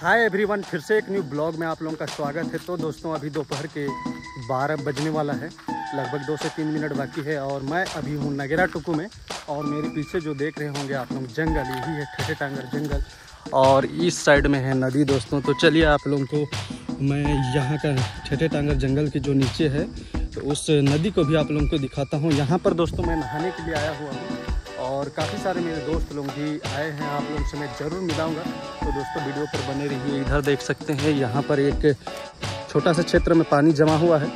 Hi everyone, फिर से एक न्यू ब्लॉग में आप लोगों का स्वागत है। तो दोस्तों, अभी दोपहर के 12 बजने वाला है, लगभग 2 से 3 मिनट बाकी है और मैं अभी हूँ नगेरा टुकू में। और मेरे पीछे जो देख रहे होंगे आप लोग, जंगल यही है, ठेठे टांगर जंगल, और इस साइड में है नदी दोस्तों। तो चलिए आप लोगों को मैं यहाँ का ठेठे टांगर जंगल के जो नीचे है तो उस नदी को भी आप लोगों को दिखाता हूँ। यहाँ पर दोस्तों मैं नहाने के लिए आया हुआ हूँ और काफ़ी सारे मेरे दोस्त लोग भी आए हैं, आप लोगों से मैं ज़रूर मिलाऊंगा। तो दोस्तों वीडियो पर बने रहिए। इधर देख सकते हैं यहाँ पर एक छोटा सा क्षेत्र में पानी जमा हुआ है,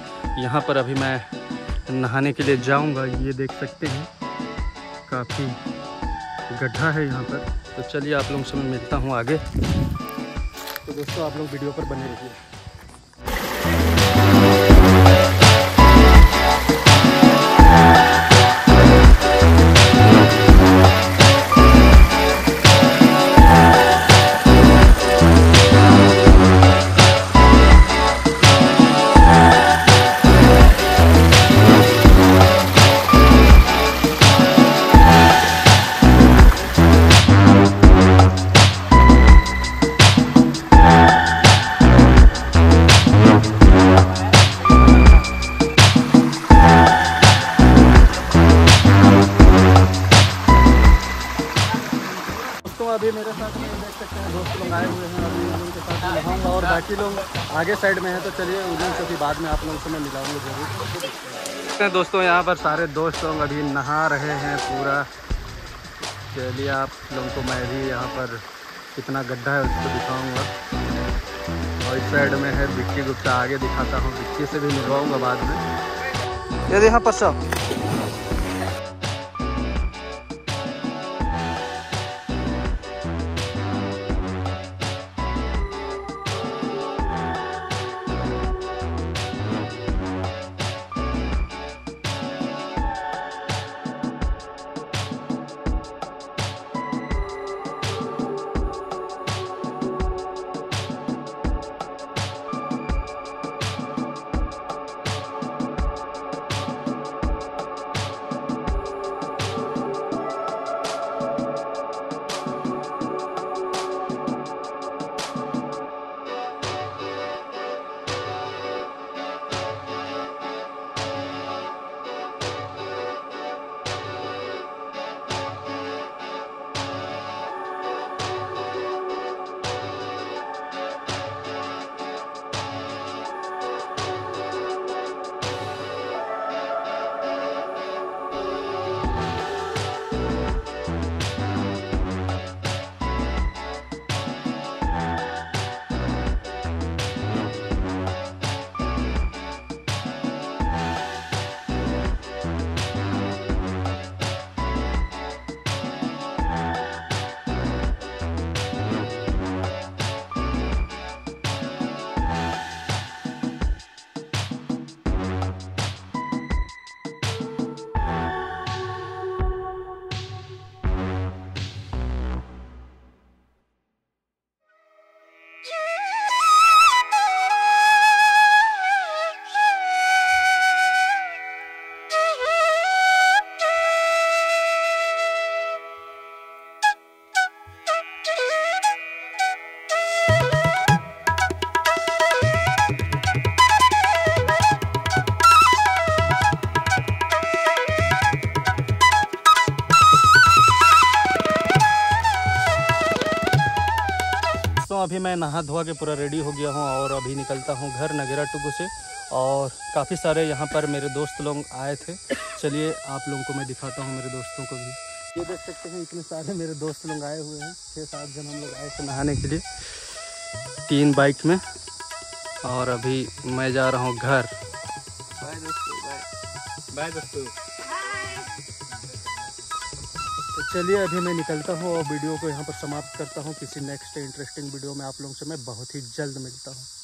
यहाँ पर अभी मैं नहाने के लिए जाऊंगा। ये देख सकते हैं काफ़ी गड्ढा है यहाँ पर। तो चलिए आप लोगों से मैं मिलता हूँ आगे। तो दोस्तों आप लोग वीडियो पर बने रहिए। अभी मेरे साथ में देख सकते हैं दोस्त लोग आए हुए हैं, अभी उनके साथ में नहाऊंगा और बाकी लोग आगे साइड में हैं। तो चलिए उन से भी बाद में आप लोगों से मैं मिलाऊंगा जरूर। दोस्तों यहाँ पर सारे दोस्त लोग अभी नहा रहे हैं पूरा। चलिए आप लोगों को मैं भी यहाँ पर कितना गड्ढा है उसको दिखाऊँगा। और इस साइड में है विक्की गुप्ता, आगे दिखाता हूँ, विक्की से भी मिलवाऊँगा बाद में। यदि यहाँ पर अभी मैं नहा धोआ के पूरा रेडी हो गया हूँ और अभी निकलता हूँ घर नगेरा टुकू से। और काफ़ी सारे यहाँ पर मेरे दोस्त लोग आए थे। चलिए आप लोगों को मैं दिखाता हूँ मेरे दोस्तों को भी। ये देख सकते हैं इतने सारे मेरे दोस्त लोग आए हुए हैं, 6-7 जन हम लोग आए थे नहाने के लिए 3 बाइक में। और अभी मैं जा रहा हूँ घर। बाय दोस्तों, बाय दोस्तों। तो चलिए अभी मैं निकलता हूँ और वीडियो को यहाँ पर समाप्त करता हूँ। किसी नेक्स्ट इंटरेस्टिंग वीडियो में आप लोगों से मैं बहुत ही जल्द मिलता हूँ।